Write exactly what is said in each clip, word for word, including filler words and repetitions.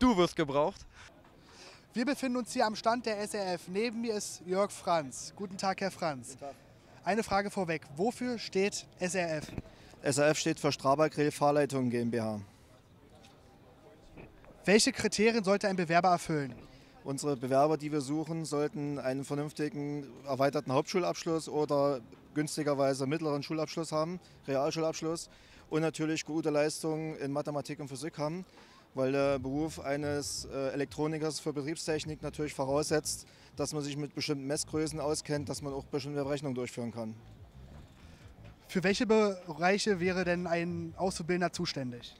Du wirst gebraucht. Wir befinden uns hier am Stand der S R F. Neben mir ist Jörg Franz. Guten Tag, Herr Franz. Guten Tag. Eine Frage vorweg. Wofür steht S R F? S R F steht für STRABAG Fahrleitungen GmbH. Welche Kriterien sollte ein Bewerber erfüllen? Unsere Bewerber, die wir suchen, sollten einen vernünftigen erweiterten Hauptschulabschluss oder günstigerweise mittleren Schulabschluss haben, Realschulabschluss, und natürlich gute Leistungen in Mathematik und Physik haben, weil der Beruf eines Elektronikers für Betriebstechnik natürlich voraussetzt, dass man sich mit bestimmten Messgrößen auskennt, dass man auch bestimmte Berechnungen durchführen kann. Für welche Bereiche wäre denn ein Auszubildender zuständig?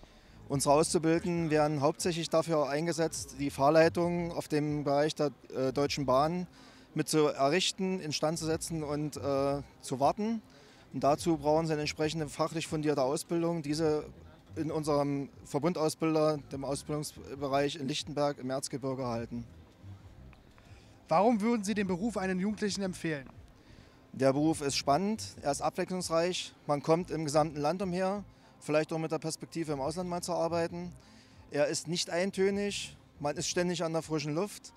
Unsere Auszubildenden werden hauptsächlich dafür eingesetzt, die Fahrleitungen auf dem Bereich der äh, Deutschen Bahn mit zu errichten, instand zu setzen und äh, zu warten. Und dazu brauchen sie eine entsprechende fachlich fundierte Ausbildung, die sie in unserem Verbundausbilder, dem Ausbildungsbereich in Lichtenberg im Erzgebirge, erhalten. Warum würden Sie den Beruf einem Jugendlichen empfehlen? Der Beruf ist spannend, er ist abwechslungsreich, man kommt im gesamten Land umher, vielleicht auch mit der Perspektive im Ausland mal zu arbeiten. Er ist nicht eintönig, man ist ständig an der frischen Luft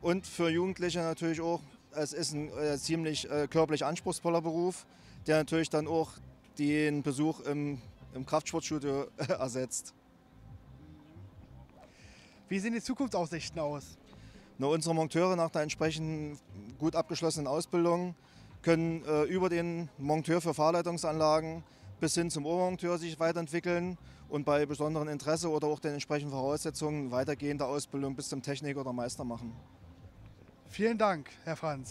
und für Jugendliche natürlich auch, es ist ein äh, ziemlich äh, körperlich anspruchsvoller Beruf, der natürlich dann auch den Besuch im, im Kraftsportstudio ersetzt. Wie sehen die Zukunftsaussichten aus? Nur unsere Monteure nach der entsprechend gut abgeschlossenen Ausbildung können äh, über den Monteur für Fahrleitungsanlagen bis hin zum Obermonteur sich weiterentwickeln und bei besonderem Interesse oder auch den entsprechenden Voraussetzungen weitergehende Ausbildung bis zum Techniker oder Meister machen. Vielen Dank, Herr Franz.